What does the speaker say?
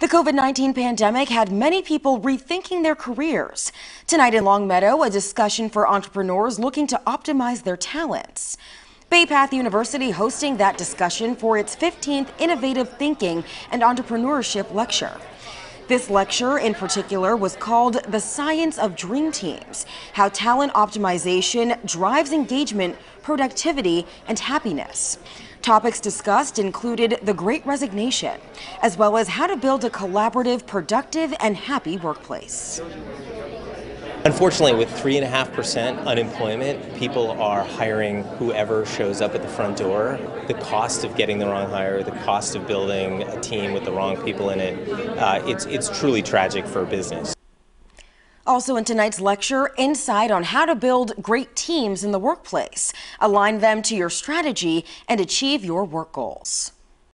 The COVID-19 pandemic had many people rethinking their careers. Tonight in Longmeadow, a discussion for entrepreneurs looking to optimize their talents. Bay Path University hosting that discussion for its 15th Innovative Thinking and Entrepreneurship Lecture. This lecture in particular was called The Science of Dream Teams, How Talent Optimization Drives Engagement, Productivity, and Happiness. Topics discussed included the Great Resignation, as well as how to build a collaborative, productive, and happy workplace. Unfortunately, with 3.5% unemployment, people are hiring whoever shows up at the front door. The cost of getting the wrong hire, the cost of building a team with the wrong people in it, it's truly tragic for business. Also in tonight's lecture, insight on how to build great teams in the workplace, align them to your strategy, and achieve your work goals.